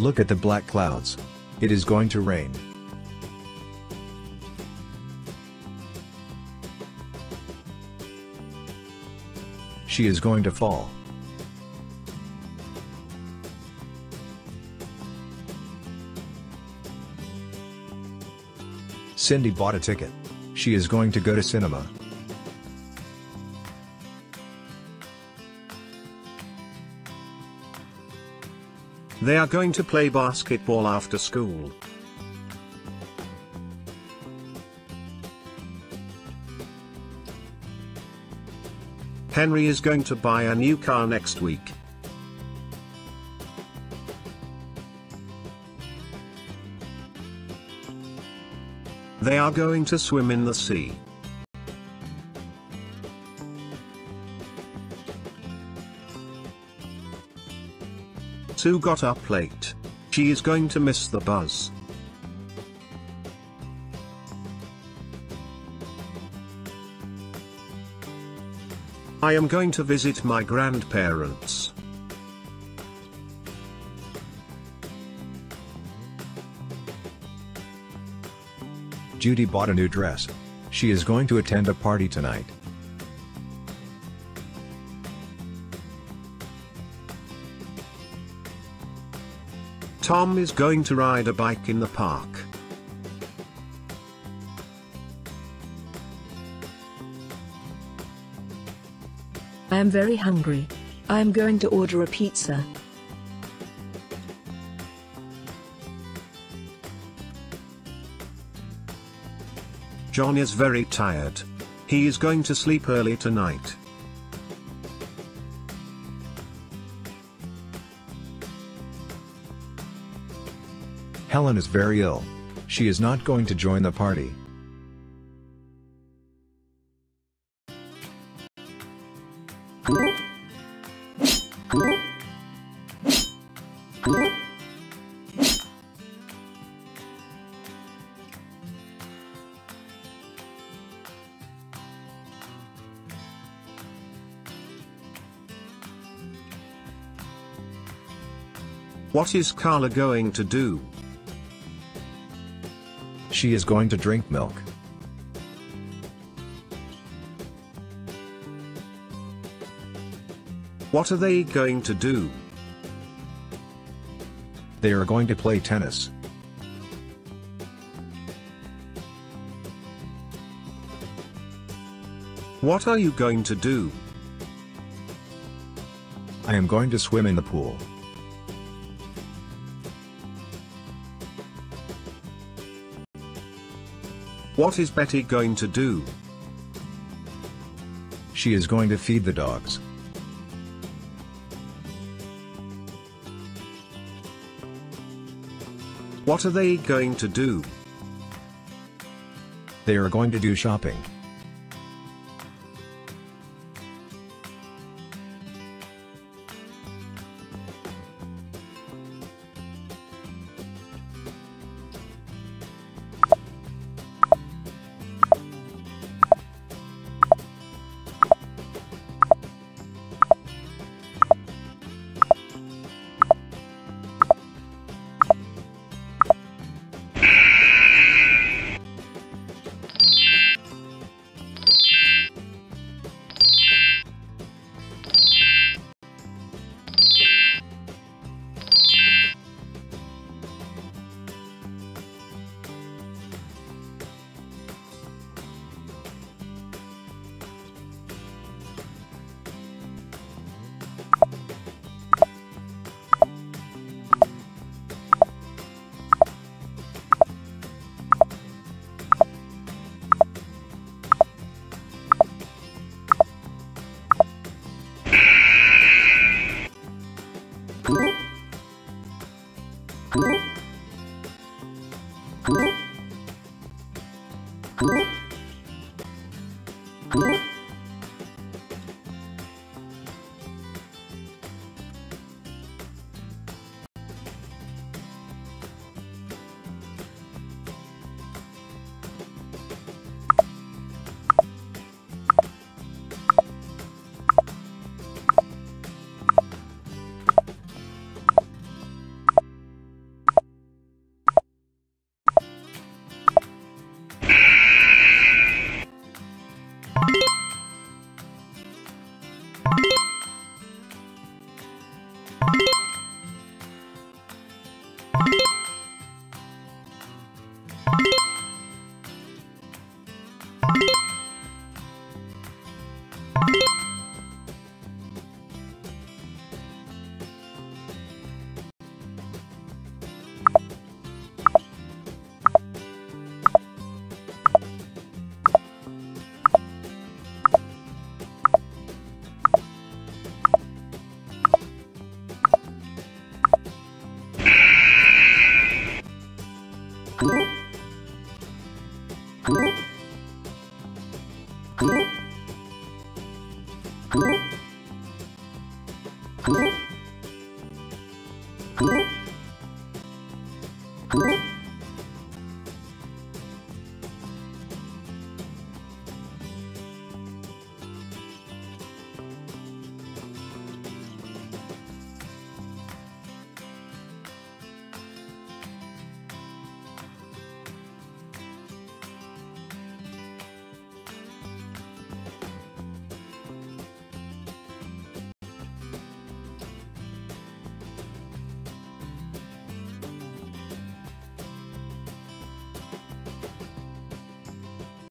Look at the black clouds. It is going to rain. She is going to fall. Cindy bought a ticket. She is going to go to cinema. They are going to play basketball after school. Henry is going to buy a new car next week. They are going to swim in the sea. Sue got up late. She is going to miss the bus. I am going to visit my grandparents. Judy bought a new dress. She is going to attend a party tonight. Tom is going to ride a bike in the park. I am very hungry. I am going to order a pizza. John is very tired. He is going to sleep early tonight. Helen is very ill. She is not going to join the party. What is Carla going to do? She is going to drink milk. What are they going to do? They are going to play tennis. What are you going to do? I am going to swim in the pool. What is Betty going to do? She is going to feed the dogs. What are they going to do? They are going to do shopping.